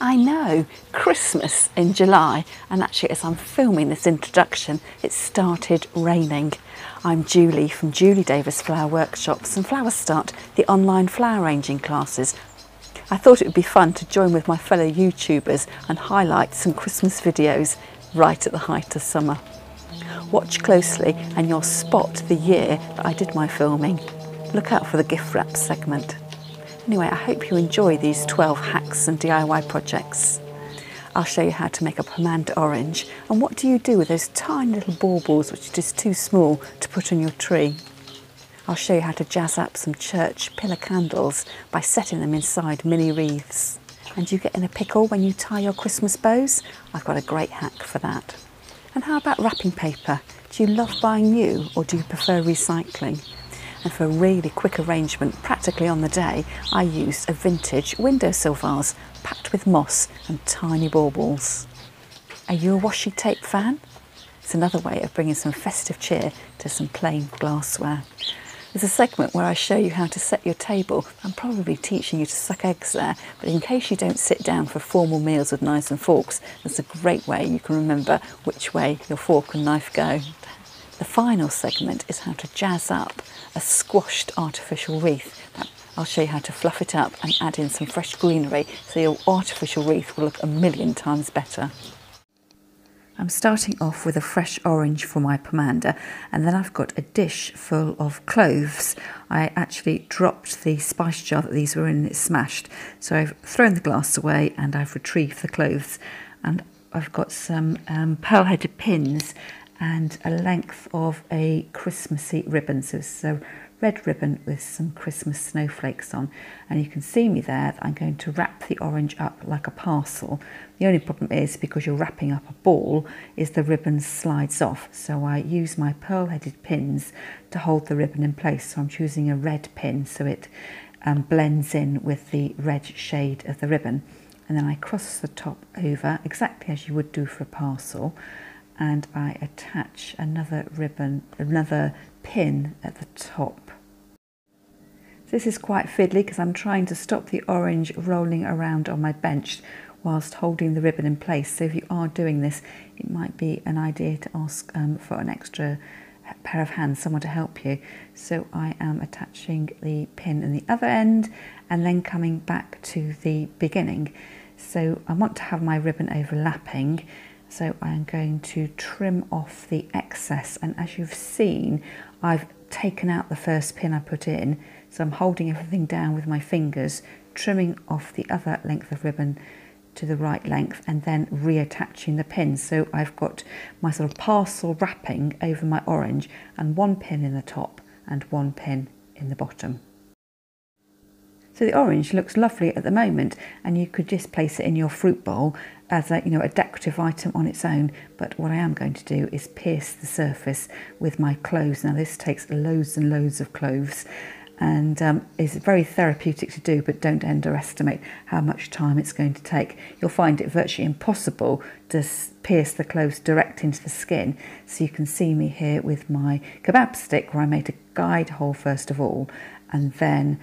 I know, Christmas in July, and actually as I'm filming this introduction, it started raining. I'm Julie from Julie Davis Flower Workshops and Flower Start, the online flower arranging classes. I thought it would be fun to join with my fellow YouTubers and highlight some Christmas videos right at the height of summer. Watch closely and you'll spot the year that I did my filming. Look out for the gift wrap segment. Anyway, I hope you enjoy these 12 hacks and DIY projects. I'll show you how to make a permanent orange, and what do you do with those tiny little baubles which are just too small to put on your tree. I'll show you how to jazz up some church pillar candles by setting them inside mini wreaths. And you get in a pickle when you tie your Christmas bows? I've got a great hack for that. And how about wrapping paper? Do you love buying new or do you prefer recycling? And for a really quick arrangement, practically on the day, I used a vintage windowsill vase packed with moss and tiny baubles. Are you a washi tape fan? It's another way of bringing some festive cheer to some plain glassware. There's a segment where I show you how to set your table. I'm probably teaching you to suck eggs there, but in case you don't sit down for formal meals with knives and forks, that's a great way you can remember which way your fork and knife go. The final segment is how to jazz up a squashed artificial wreath. I'll show you how to fluff it up and add in some fresh greenery so your artificial wreath will look a million times better. I'm starting off with a fresh orange for my pomander, and then I've got a dish full of cloves. I actually dropped the spice jar that these were in and it's smashed, so I've thrown the glass away and I've retrieved the cloves. And I've got some pearl-headed pins and a length of a Christmassy ribbon. So it's a red ribbon with some Christmas snowflakes on. And you can see me there, I'm going to wrap the orange up like a parcel. The only problem is, because you're wrapping up a ball, is the ribbon slides off. So I use my pearl-headed pins to hold the ribbon in place. So I'm choosing a red pin so it blends in with the red shade of the ribbon. And then I cross the top over, exactly as you would do for a parcel. And I attach another ribbon, another pin at the top. This is quite fiddly because I'm trying to stop the orange rolling around on my bench whilst holding the ribbon in place. So if you are doing this, it might be an idea to ask for an extra pair of hands, someone to help you. So I am attaching the pin in the other end and then coming back to the beginning. So I want to have my ribbon overlapping. So I'm going to trim off the excess, and as you've seen, I've taken out the first pin I put in, so I'm holding everything down with my fingers, trimming off the other length of ribbon to the right length and then reattaching the pin. So I've got my sort of parcel wrapping over my orange, and one pin in the top and one pin in the bottom. So the orange looks lovely at the moment, and you could just place it in your fruit bowl as a, a decorative item on its own. But what I am going to do is pierce the surface with my cloves. Now this takes loads and loads of cloves, and is very therapeutic to do, but don't underestimate how much time it's going to take. You'll find it virtually impossible to pierce the cloves direct into the skin. So you can see me here with my kebab stick, where I made a guide hole first of all, and then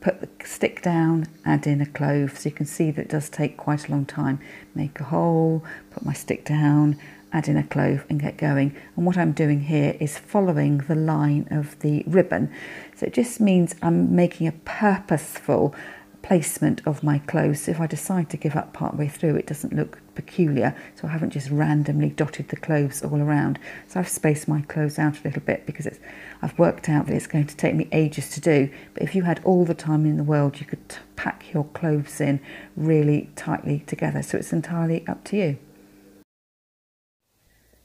put the stick down, add in a clove. So you can see that it does take quite a long time. Make a hole, put my stick down, add in a clove and get going. And what I'm doing here is following the line of the ribbon. So it just means I'm making a purposeful placement of my cloves. So if I decide to give up partway through, it doesn't look peculiar. So I haven't just randomly dotted the cloves all around. So I've spaced my cloves out a little bit because I've worked out that it's going to take me ages to do. But if you had all the time in the world, you could pack your cloves in really tightly together. So it's entirely up to you.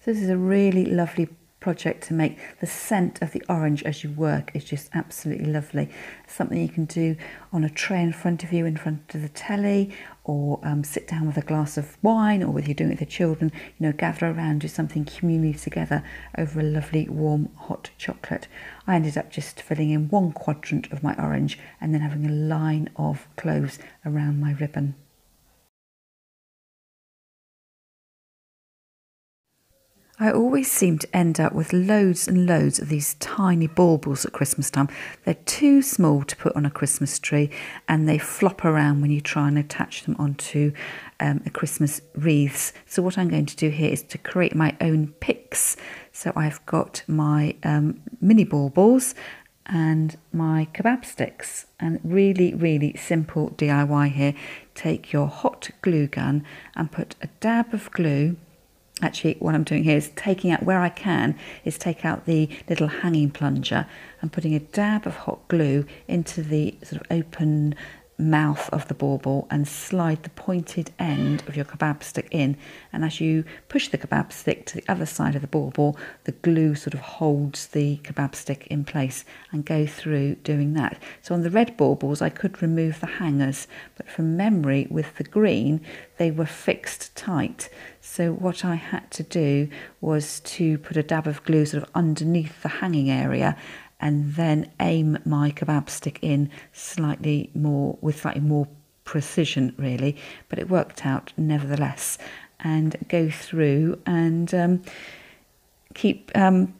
So this is a really lovely project to make. The scent of the orange as you work is just absolutely lovely. It's something you can do on a tray in front of you, in front of the telly, or sit down with a glass of wine, or whether you're doing it with the children, gather around, do something communally together over a lovely warm hot chocolate. I ended up just filling in one quadrant of my orange and then having a line of cloves around my ribbon. I I always seem to end up with loads and loads of these tiny baubles at Christmas time. They're too small to put on a Christmas tree and they flop around when you try and attach them onto a Christmas wreaths. So what I'm going to do here is to create my own picks. So I've got my mini baubles and my kebab sticks, and really simple DIY here. Take your hot glue gun and put a dab of glue. Actually, what I'm doing here is taking out, where I can, is take out the little hanging plunger and putting a dab of hot glue into the sort of open mouth of the bauble and slide the pointed end of your kebab stick in, and as you push the kebab stick to the other side of the bauble, the glue sort of holds the kebab stick in place, and go through doing that. So on the red baubles I could remove the hangers, but from memory with the green they were fixed tight, so what I had to do was to put a dab of glue sort of underneath the hanging area and then aim my kebab stick in slightly more, with slightly more precision really, but it worked out nevertheless. And go through and keep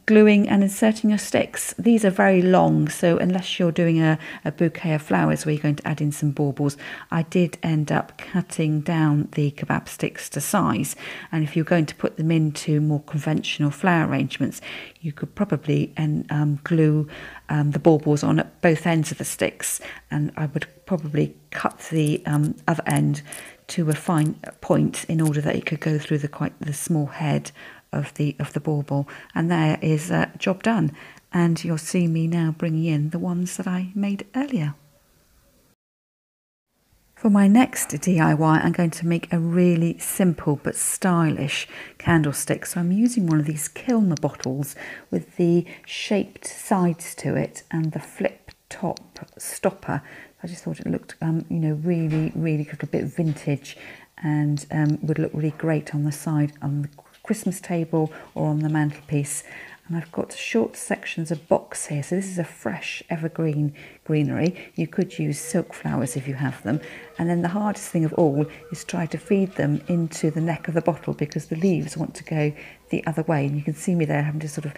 gluing and inserting your sticks. These are very long, so unless you're doing a bouquet of flowers where you're going to add in some baubles, I did end up cutting down the kebab sticks to size, and if you're going to put them into more conventional flower arrangements, you could probably glue the baubles on at both ends of the sticks, and I would probably cut the other end to a fine point in order that it could go through the small head of the bauble. And there is a job done, and you'll see me now bringing in the ones that I made earlier. For my next DIY, I'm going to make a really simple but stylish candlestick. So I'm using one of these Kilner bottles with the shaped sides to it and the flip top stopper. I just thought it looked, you know, really a bit vintage, and would look really great on the side on the Christmas table or on the mantelpiece. And I've got short sections of box here, so this is a fresh evergreen greenery. You could use silk flowers if you have them, and then the hardest thing of all is try to feed them into the neck of the bottle because the leaves want to go the other way, and you can see me there having to sort of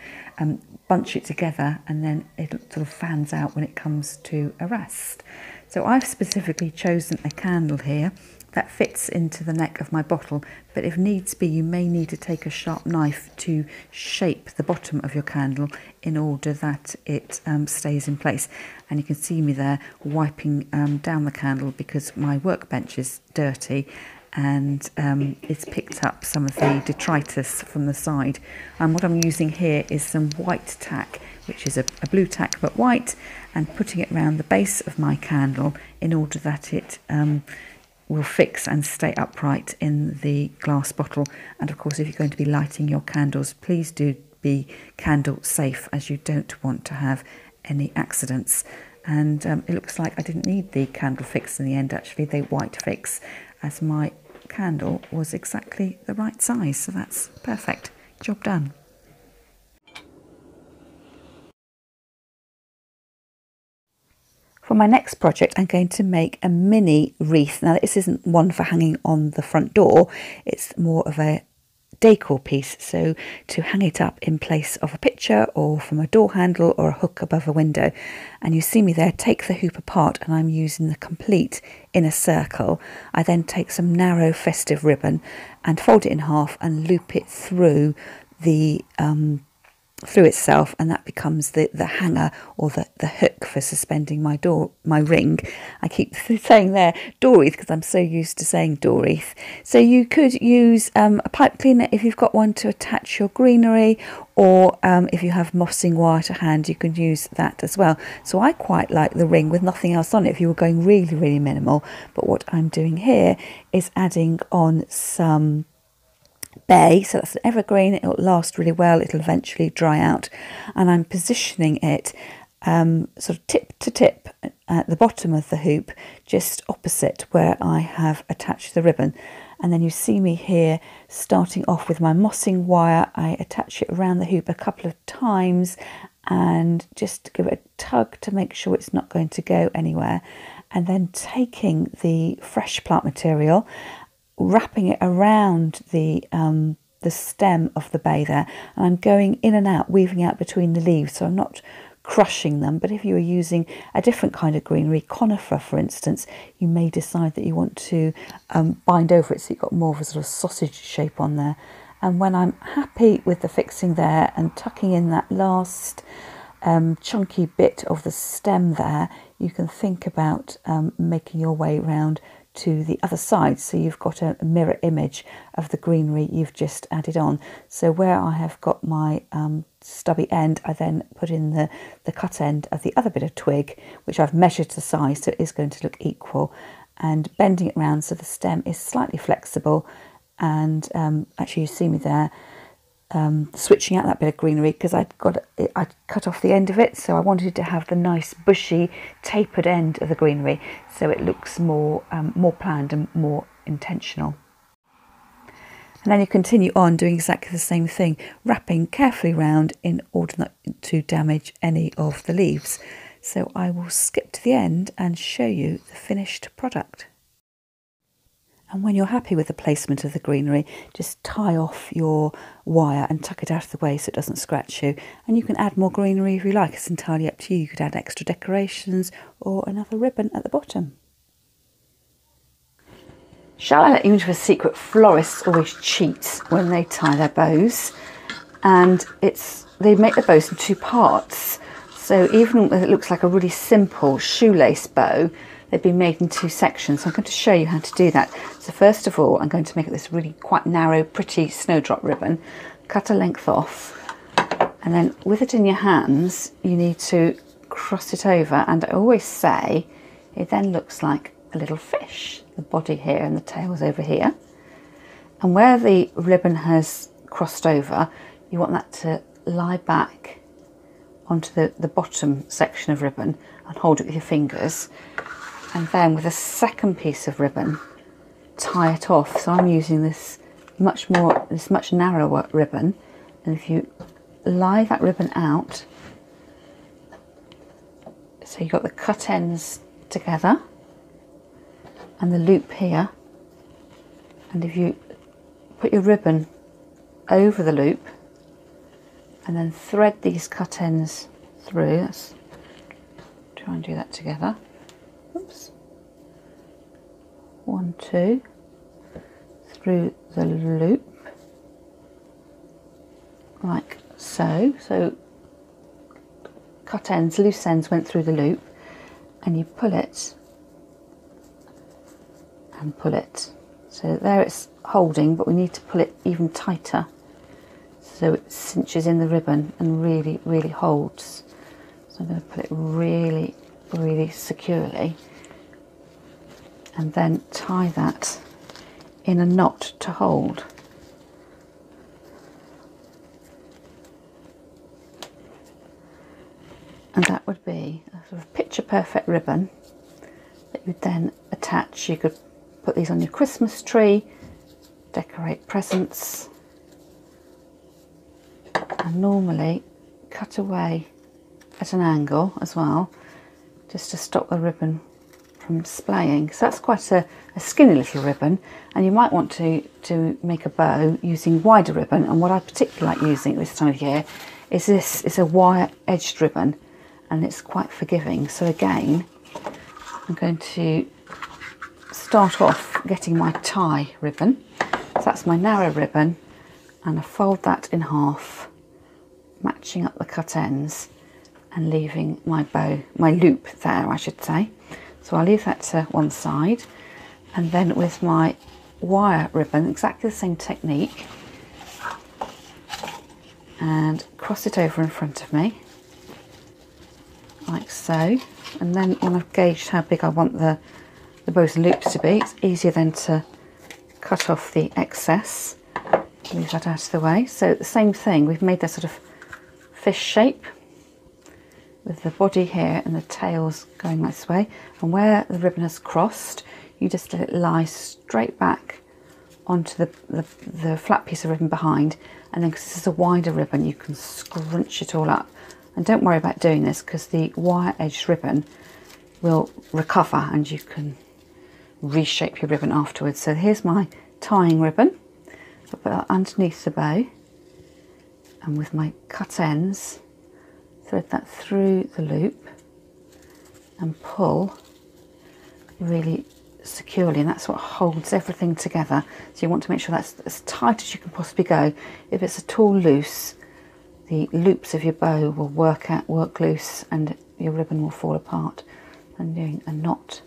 bunch it together, and then it sort of fans out when it comes to a rest. So I've specifically chosen a candle here that fits into the neck of my bottle, but if needs be you may need to take a sharp knife to shape the bottom of your candle in order that it stays in place. And you can see me there wiping down the candle because my workbench is dirty and it's picked up some of the detritus from the side. And what I'm using here is some white tack, which is a blue tack but white, and putting it around the base of my candle in order that it will fix and stay upright in the glass bottle. And of course, if you're going to be lighting your candles, please do be candle safe, as you don't want to have any accidents. And it looks like I didn't need the candle fix in the end, actually, the white fix, as my candle was exactly the right size. So that's perfect. Job done. For my next project, I'm going to make a mini wreath. Now, this isn't one for hanging on the front door, it's more of a decor piece, so to hang it up in place of a picture or from a door handle or a hook above a window. And you see me there take the hoop apart, and I'm using the complete inner circle. I then take some narrow festive ribbon and fold it in half and loop it through the through itself, and that becomes the hanger or the hook for suspending my ring. I keep saying there door wreath because I'm so used to saying door wreath. So you could use a pipe cleaner if you've got one to attach your greenery, or if you have mossing wire to hand you can use that as well. So I quite like the ring with nothing else on it if you were going really minimal, but what I'm doing here is adding on some bay, so that's an evergreen, it'll last really well, it'll eventually dry out, and I'm positioning it sort of tip to tip at the bottom of the hoop, just opposite where I have attached the ribbon. And then you see me here starting off with my mossing wire. I attach it around the hoop a couple of times and just give it a tug to make sure it's not going to go anywhere, and then taking the fresh plant material, wrapping it around the the stem of the bay there, and I'm going in and out, weaving out between the leaves, so I'm not crushing them. But if you are using a different kind of greenery, conifer for instance, you may decide that you want to bind over it so you've got more of a sort of sausage shape on there. And when I'm happy with the fixing there and tucking in that last chunky bit of the stem there, you can think about making your way round to the other side, so you've got a mirror image of the greenery you've just added on. So where I have got my stubby end, I then put in the cut end of the other bit of twig, which I've measured to size, so it is going to look equal, and bending it round so the stem is slightly flexible. And actually you see me there switching out that bit of greenery, because I'd cut off the end of it, so I wanted to have the nice bushy tapered end of the greenery, so it looks more more planned and more intentional. And then you continue on doing exactly the same thing, wrapping carefully round in order not to damage any of the leaves. So I will skip to the end and show you the finished product. And when you're happy with the placement of the greenery, just tie off your wire and tuck it out of the way so it doesn't scratch you. And you can add more greenery if you like, it's entirely up to you. You could add extra decorations or another ribbon at the bottom. Shall I let you into a secret? Florists always cheat when they tie their bows, and they make the bows in two parts. So even when it looks like a really simple shoelace bow, they've been made in two sections. So I'm going to show you how to do that. So first of all, I'm going to make this really quite narrow, pretty snowdrop ribbon, cut a length off, and then with it in your hands, you need to cross it over. And I always say, it then looks like a little fish, the body here and the tail's over here. And where the ribbon has crossed over, you want that to lie back onto the bottom section of ribbon and hold it with your fingers. And then with a second piece of ribbon, tie it off. So I'm using this much narrower ribbon. And if you lie that ribbon out, so you've got the cut ends together and the loop here. And if you put your ribbon over the loop and then thread these cut ends through, let's try and do that together. Oops. 1, 2, through the loop, like so. So cut ends, loose ends went through the loop, and you pull it and pull it. So there it's holding, but we need to pull it even tighter so it cinches in the ribbon and really, really holds. So I'm going to pull it really, really securely, and then tie that in a knot to hold. And that would be a sort of picture perfect ribbon that you'd then attach. You could put these on your Christmas tree, decorate presents, and normally cut away at an angle as well, just to stop the ribbon from splaying. So that's quite a skinny little ribbon, and you might want to make a bow using wider ribbon. And what I particularly like using this time of year is this. It's a wire edged ribbon and it's quite forgiving. So again, I'm going to start off getting my tie ribbon. So that's my narrow ribbon, and I fold that in half, matching up the cut ends, and leaving my bow, my loop there, I should say. So I'll leave that to one side, and then with my wire ribbon, exactly the same technique, and cross it over in front of me, like so. And then when I've gauged how big I want the bows and loops to be, it's easier then to cut off the excess, leave that out of the way. So the same thing, we've made that sort of fish shape, with the body here and the tails going this way, and where the ribbon has crossed, you just let it lie straight back onto the flat piece of ribbon behind. And then, because this is a wider ribbon, you can scrunch it all up. And don't worry about doing this, because the wire edged ribbon will recover and you can reshape your ribbon afterwards. So here's my tying ribbon, I'll put that underneath the bow, and with my cut ends, thread that through the loop and pull really securely, and that's what holds everything together. So you want to make sure that's as tight as you can possibly go. If it's at all loose, the loops of your bow will work loose and your ribbon will fall apart. I'm doing a knot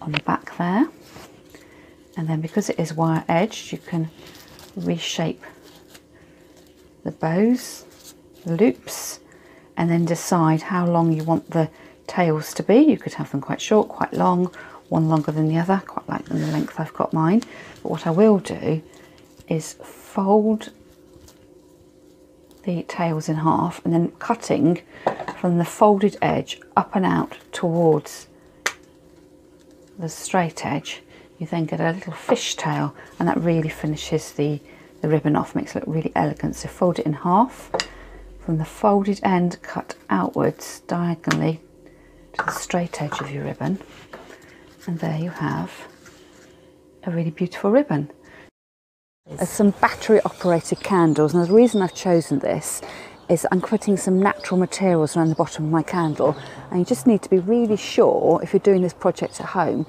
on the back there, and then because it is wire edged, you can reshape the bows, the loops, and then decide how long you want the tails to be. You could have them quite short, quite long, one longer than the other. Quite like the length I've got mine. But what I will do is fold the tails in half and then cutting from the folded edge up and out towards the straight edge, you then get a little fish tail, and that really finishes the ribbon off, makes it look really elegant. So fold it in half, from the folded end cut outwards diagonally to the straight edge of your ribbon, and there you have a really beautiful ribbon. There's some battery operated candles, and the reason I've chosen this is I'm creating some natural materials around the bottom of my candle, and you just need to be really sure if you're doing this project at home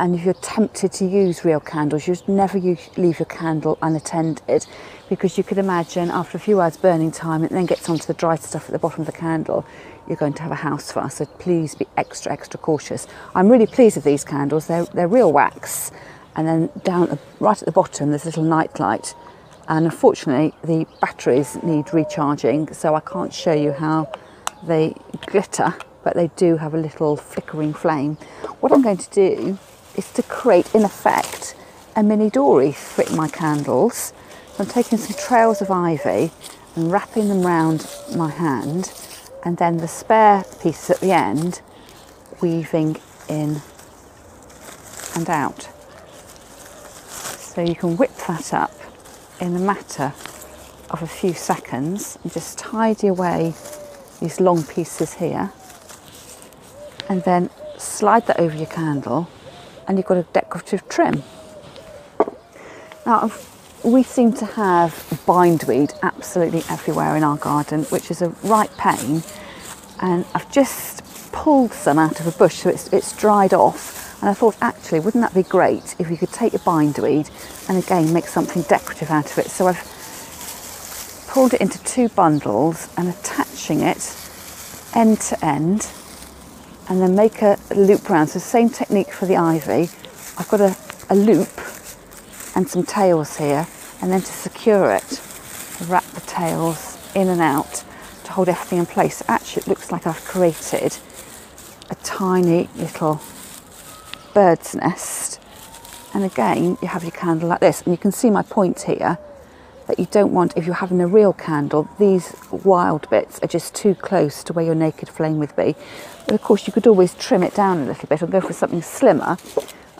and if you're tempted to use real candles, you should never leave your candle unattended, because you could imagine after a few hours burning time it then gets onto the dry stuff at the bottom of the candle, you're going to have a house fire. So please be extra cautious. I'm really pleased with these candles. They're real wax. And then down right at the bottom there's a little night light, and unfortunately the batteries need recharging, so I can't show you how they glitter, but they do have a little flickering flame. What I'm going to do is to create in effect a mini dory with my candles. I'm taking some trails of ivy and wrapping them round my hand, and then the spare piece at the end weaving in and out. So you can whip that up in the matter of a few seconds and just tidy away these long pieces here, and then slide that over your candle and you've got a decorative trim. Now we seem to have bindweed absolutely everywhere in our garden, which is a right pain, and I've just pulled some out of a bush so it's dried off. And I thought, actually, wouldn't that be great if you could take your bindweed and again make something decorative out of it? So I've pulled it into two bundles and attaching it end to end, and then make a loop round. So same technique for the ivy. I've got a loop and some tails here, and then to secure it, wrap the tails in and out to hold everything in place. Actually, it looks like I've created a tiny little bird's nest, and again you have your candle like this. And you can see my point here that you don't want, if you're having a real candle, these wild bits are just too close to where your naked flame would be. But of course you could always trim it down a little bit or go for something slimmer.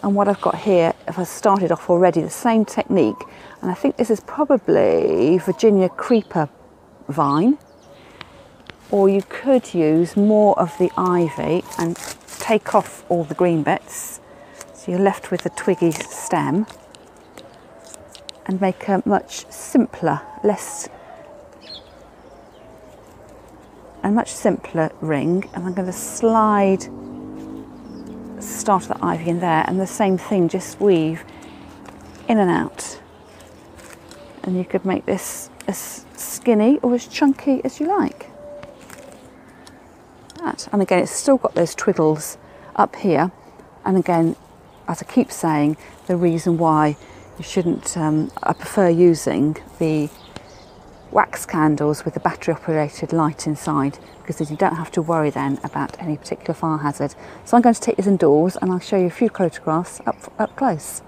And what I've got here, if I started off already, the same technique, and I think this is probably Virginia creeper vine, or you could use more of the ivy and take off all the green bits. So you're left with a twiggy stem, and make a much simpler, much simpler ring. And I'm going to start the ivy in there, and the same thing, just weave in and out. And you could make this as skinny or as chunky as you like. That. And again, it's still got those twiddles up here. And again, as I keep saying, the reason why you shouldn't, I prefer using the wax candles with the battery operated light inside, because you don't have to worry then about any particular fire hazard. So I'm going to take this indoors and I'll show you a few photographs up close.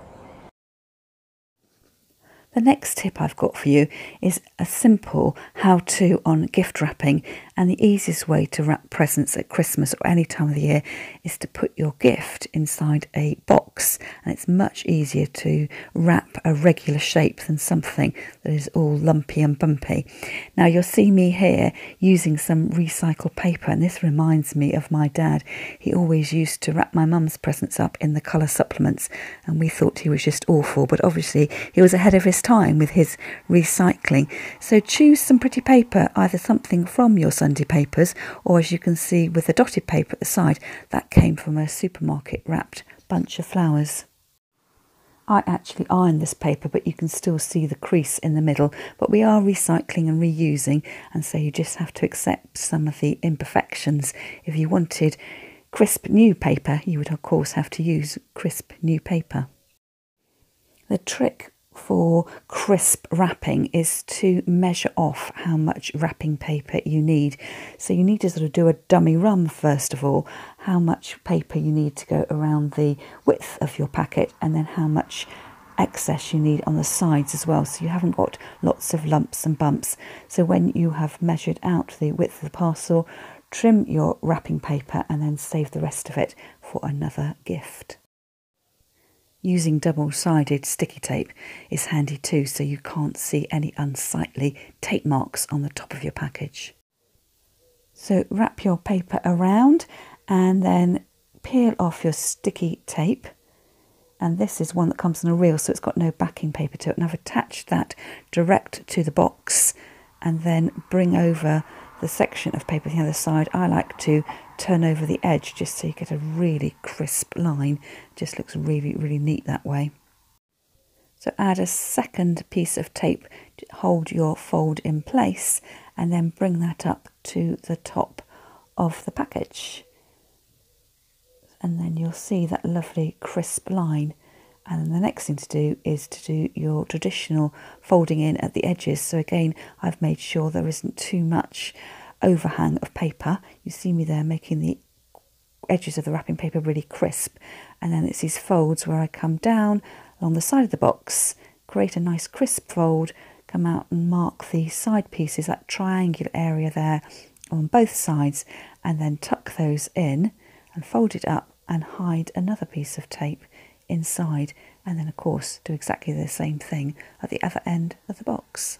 The next tip I've got for you is a simple how-to on gift wrapping, And the easiest way to wrap presents at Christmas or any time of the year is to put your gift inside a box. And it's much easier to wrap a regular shape than something that is all lumpy and bumpy. Now you'll see me here using some recycled paper, and this reminds me of my dad. He always used to wrap my mum's presents up in the colour supplements, and we thought he was just awful, but obviously he was ahead of his time with his recycling. So choose some pretty paper, either something from your Sunday papers, or as you can see with the dotted paper at the side, that came from a supermarket wrapped bunch of flowers. I actually iron this paper, but you can still see the crease in the middle, but we are recycling and reusing, and so you just have to accept some of the imperfections. If you wanted crisp new paper, you would of course have to use crisp new paper. The trick for crisp wrapping is to measure off how much wrapping paper you need. So you need to sort of do a dummy run first of all, how much paper you need to go around the width of your packet, and then how much excess you need on the sides as well, so you haven't got lots of lumps and bumps. So when you have measured out the width of the parcel, trim your wrapping paper and then save the rest of it for another gift. Using double-sided sticky tape is handy too, so you can't see any unsightly tape marks on the top of your package. So wrap your paper around and then peel off your sticky tape. And this is one that comes on a reel, so it's got no backing paper to it. And I've attached that direct to the box, and then bring over the section of paper on the other side. I like to turn over the edge just so you get a really crisp line. Just looks really neat that way. So add a second piece of tape to hold your fold in place, and then bring that up to the top of the package, and then you'll see that lovely crisp line. And then the next thing to do is to do your traditional folding in at the edges. So again, I've made sure there isn't too much overhang of paper. You see me there making the edges of the wrapping paper really crisp. And then it's these folds where I come down along the side of the box, create a nice crisp fold, come out and mark the side pieces, that triangular area there on both sides, and then tuck those in and fold it up and hide another piece of tape inside, and then of course do exactly the same thing at the other end of the box.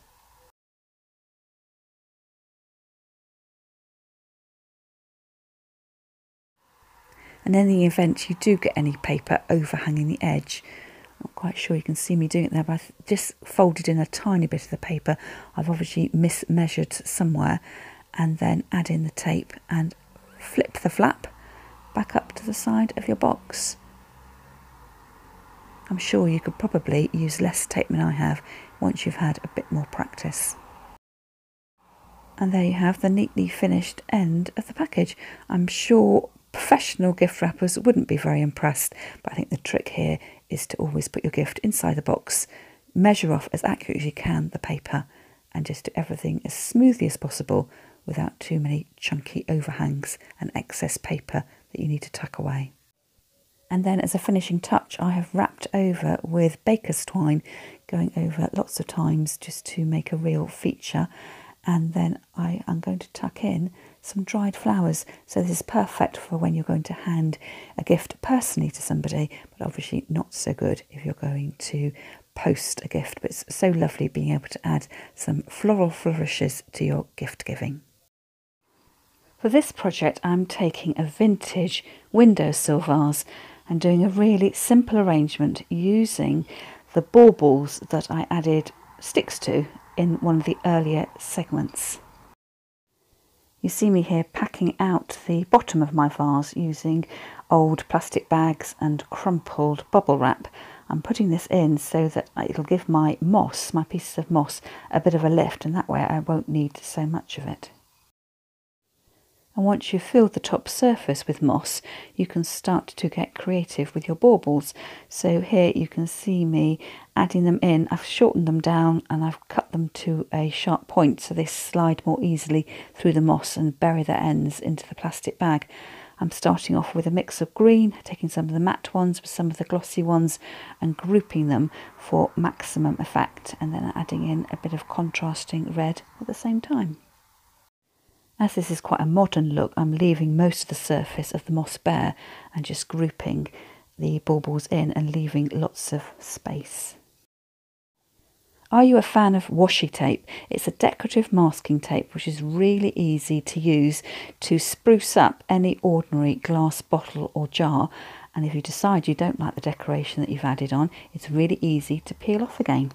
And in the event you do get any paper overhanging the edge, I'm not quite sure you can see me doing it there, but I've just folded in a tiny bit of the paper. I've obviously mismeasured somewhere, and then add in the tape and flip the flap back up to the side of your box. I'm sure you could probably use less tape than I have once you've had a bit more practice. And there you have the neatly finished end of the package. I'm sure professional gift wrappers wouldn't be very impressed, but I think the trick here is to always put your gift inside the box, measure off as accurately as you can the paper, and just do everything as smoothly as possible without too many chunky overhangs and excess paper that you need to tuck away. And then as a finishing touch, I have wrapped over with baker's twine, going over lots of times just to make a real feature. And then I am going to tuck in some dried flowers. So this is perfect for when you're going to hand a gift personally to somebody, but obviously not so good if you're going to post a gift. But it's so lovely being able to add some floral flourishes to your gift giving. For this project, I'm taking a vintage windowsill vase and doing a really simple arrangement using the baubles that I added sticks to in one of the earlier segments. You see me here packing out the bottom of my vase using old plastic bags and crumpled bubble wrap. I'm putting this in so that it'll give my moss, my pieces of moss, a bit of a lift, and that way I won't need so much of it. And once you've filled the top surface with moss, you can start to get creative with your baubles. So here you can see me adding them in. I've shortened them down and I've cut them to a sharp point so they slide more easily through the moss and bury their ends into the plastic bag. I'm starting off with a mix of green, taking some of the matte ones with some of the glossy ones and grouping them for maximum effect, and then adding in a bit of contrasting red at the same time. As this is quite a modern look, I'm leaving most of the surface of the moss bare and just grouping the baubles in and leaving lots of space. Are you a fan of washi tape? It's a decorative masking tape which is really easy to use to spruce up any ordinary glass bottle or jar, and if you decide you don't like the decoration that you've added on, it's really easy to peel off again.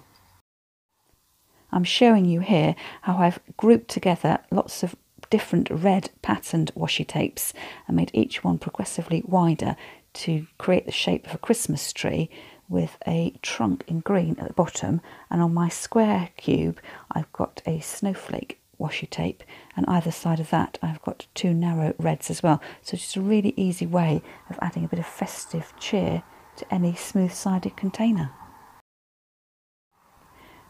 I'm showing you here how I've grouped together lots of different red patterned washi tapes and made each one progressively wider to create the shape of a Christmas tree with a trunk in green at the bottom, and on my square cube I've got a snowflake washi tape, and either side of that I've got two narrow reds as well. So just a really easy way of adding a bit of festive cheer to any smooth-sided container.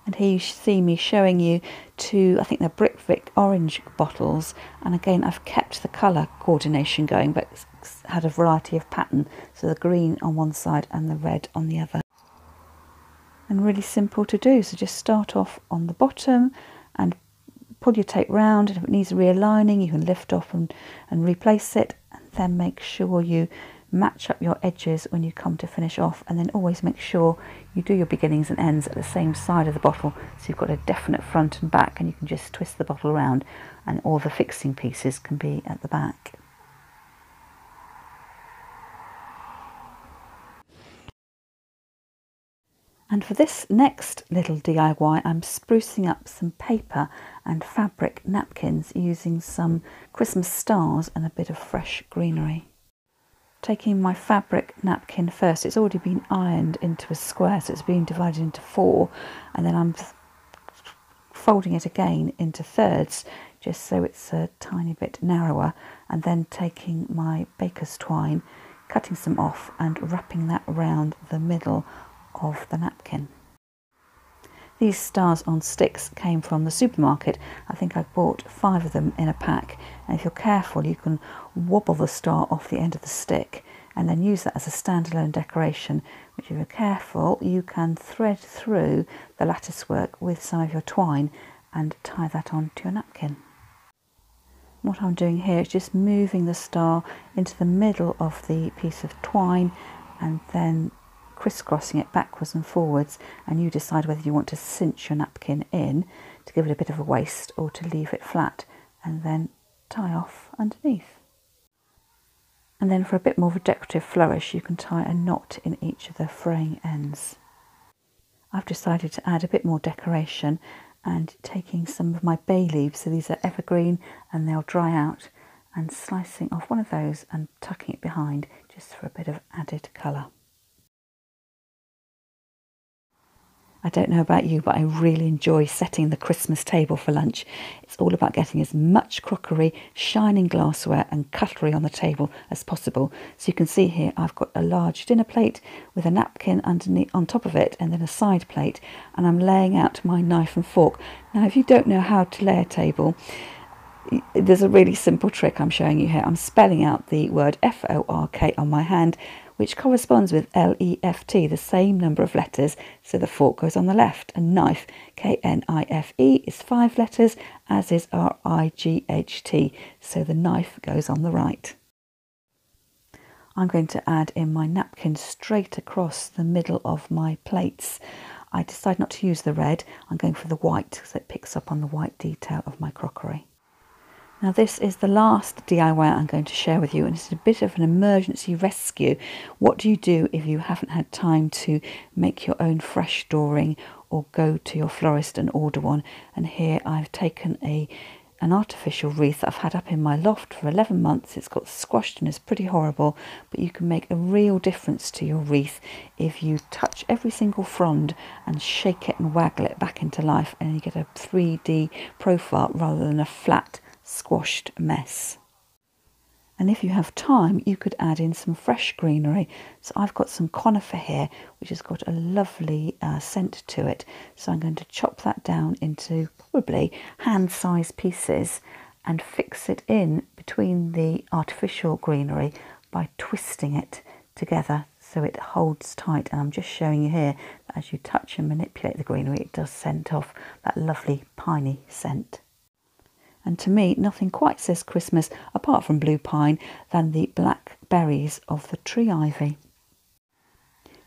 And here you see me showing you two, I think they're Brick Vic orange bottles, and again I've kept the colour coordination going but had a variety of pattern, so the green on one side and the red on the other. And really simple to do, so just start off on the bottom and pull your tape round, and if it needs realigning you can lift off and replace it, and then make sure you match up your edges when you come to finish off, and then always make sure you do your beginnings and ends at the same side of the bottle so you've got a definite front and back, and you can just twist the bottle around and all the fixing pieces can be at the back. And for this next little DIY, I'm sprucing up some paper and fabric napkins using some Christmas stars and a bit of fresh greenery. Taking my fabric napkin first, it's already been ironed into a square, so it's been divided into four, and then I'm folding it again into thirds just so it's a tiny bit narrower, and then taking my baker's twine, cutting some off and wrapping that around the middle of the napkin. These stars on sticks came from the supermarket. I think I bought 5 of them in a pack, and if you're careful you can wobble the star off the end of the stick and then use that as a standalone decoration, which if you're careful you can thread through the lattice work with some of your twine and tie that onto your napkin. What I'm doing here is just moving the star into the middle of the piece of twine and then crisscrossing it backwards and forwards, and you decide whether you want to cinch your napkin in to give it a bit of a waist or to leave it flat, and then tie off underneath. And then for a bit more of a decorative flourish you can tie a knot in each of the fraying ends. I've decided to add a bit more decoration and taking some of my bay leaves, so these are evergreen and they'll dry out, and slicing off one of those and tucking it behind just for a bit of added colour. I don't know about you, but I really enjoy setting the Christmas table for lunch. It's all about getting as much crockery, shining glassware and cutlery on the table as possible. So you can see here I've got a large dinner plate with a napkin underneath on top of it, and then a side plate, and I'm laying out my knife and fork. Now if you don't know how to lay a table, there's a really simple trick I'm showing you here. I'm spelling out the word F-O-R-K on my hand, which corresponds with L-E-F-T, the same number of letters, so the fork goes on the left, and knife, K-N-I-F-E, is 5 letters, as is R-I-G-H-T, so the knife goes on the right. I'm going to add in my napkin straight across the middle of my plates. I decide not to use the red, I'm going for the white because it picks up on the white detail of my crockery. Now this is the last DIY I'm going to share with you, and it's a bit of an emergency rescue. What do you do if you haven't had time to make your own fresh drawing or go to your florist and order one? And here I've taken an artificial wreath that I've had up in my loft for 11 months. It's got squashed and is pretty horrible, but you can make a real difference to your wreath if you touch every single frond and shake it and waggle it back into life, and you get a 3D profile rather than a flat squashed mess. And if you have time you could add in some fresh greenery. So I've got some conifer here which has got a lovely scent to it, so I'm going to chop that down into probably hand-sized pieces and fix it in between the artificial greenery by twisting it together so it holds tight. And I'm just showing you here that as you touch and manipulate the greenery it does scent off that lovely piney scent. And to me, nothing quite says Christmas, apart from blue pine, than the black berries of the tree ivy.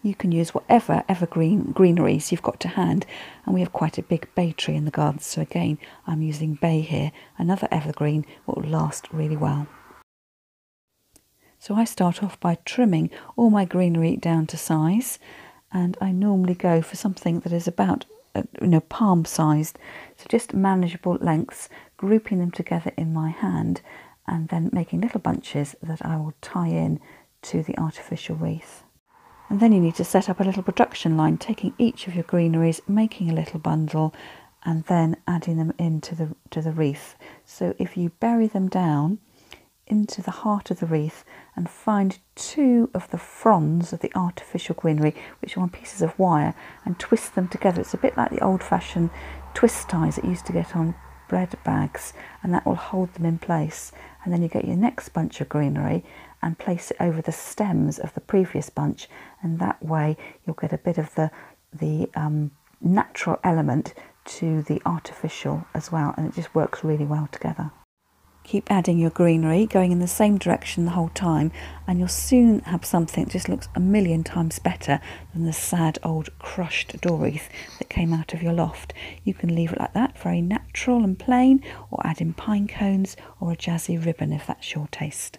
You can use whatever evergreen greeneries you've got to hand, and we have quite a big bay tree in the garden, so again I'm using bay here, another evergreen that will last really well. So I start off by trimming all my greenery down to size, and I normally go for something that is about palm sized, so just manageable lengths, grouping them together in my hand and then making little bunches that I will tie in to the artificial wreath. And then you need to set up a little production line, taking each of your greeneries, making a little bundle and then adding them into the wreath. So if you bury them down into the heart of the wreath and find two of the fronds of the artificial greenery, which are on pieces of wire, and twist them together. It's a bit like the old-fashioned twist ties that used to get on bread bags, and that will hold them in place. And then you get your next bunch of greenery and place it over the stems of the previous bunch, and that way you'll get a bit of the natural element to the artificial as well, and it just works really well together. Keep adding your greenery, going in the same direction the whole time, and you'll soon have something that just looks a million times better than the sad old crushed door wreath that came out of your loft. You can leave it like that, very natural and plain, or add in pine cones or a jazzy ribbon if that's your taste.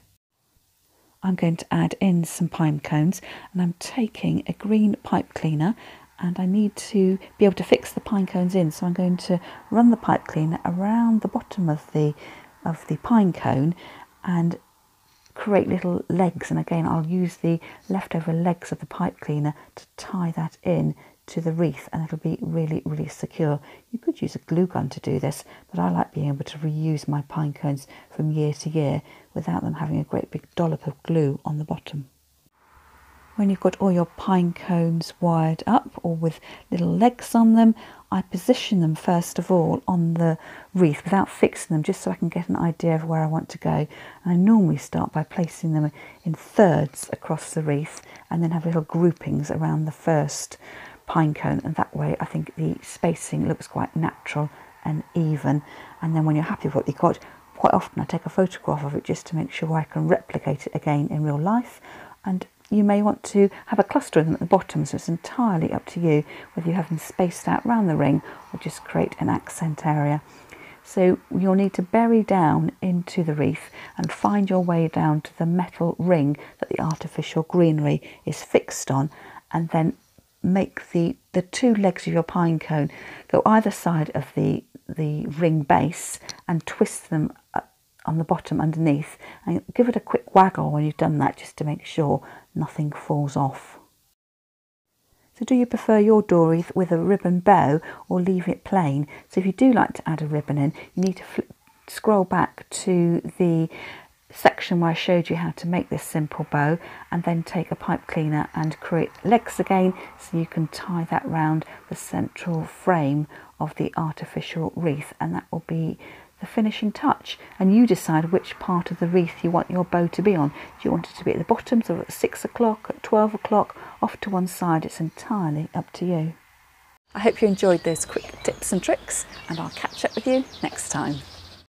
I'm going to add in some pine cones, and I'm taking a green pipe cleaner, and I need to be able to fix the pine cones in, so I'm going to run the pipe cleaner around the bottom of the pine cone and create little legs, and again I'll use the leftover legs of the pipe cleaner to tie that in to the wreath, and it'll be really, really secure. You could use a glue gun to do this, but I like being able to reuse my pine cones from year to year without them having a great big dollop of glue on the bottom. When you've got all your pine cones wired up or with little legs on them, I position them first of all on the wreath without fixing them, just so I can get an idea of where I want to go. And I normally start by placing them in thirds across the wreath and then have little groupings around the first pine cone, and that way I think the spacing looks quite natural and even. And then when you're happy with what you've got, quite often I take a photograph of it just to make sure I can replicate it again in real life. And you may want to have a cluster of them at the bottom, so it's entirely up to you whether you have them spaced out round the ring or just create an accent area. So you'll need to bury down into the wreath and find your way down to the metal ring that the artificial greenery is fixed on, and then make the two legs of your pine cone go either side of the ring base and twist them up on the bottom underneath, and give it a quick waggle when you've done that just to make sure nothing falls off. So do you prefer your door wreath with a ribbon bow or leave it plain? So if you do like to add a ribbon in, you need to scroll back to the section where I showed you how to make this simple bow, and then take a pipe cleaner and create legs again so you can tie that round the central frame of the artificial wreath, and that will be the finishing touch. And you decide which part of the wreath you want your bow to be on. Do you want it to be at the bottom, so at 6 o'clock, at 12 o'clock, off to one side? It's entirely up to you. I hope you enjoyed those quick tips and tricks, and I'll catch up with you next time.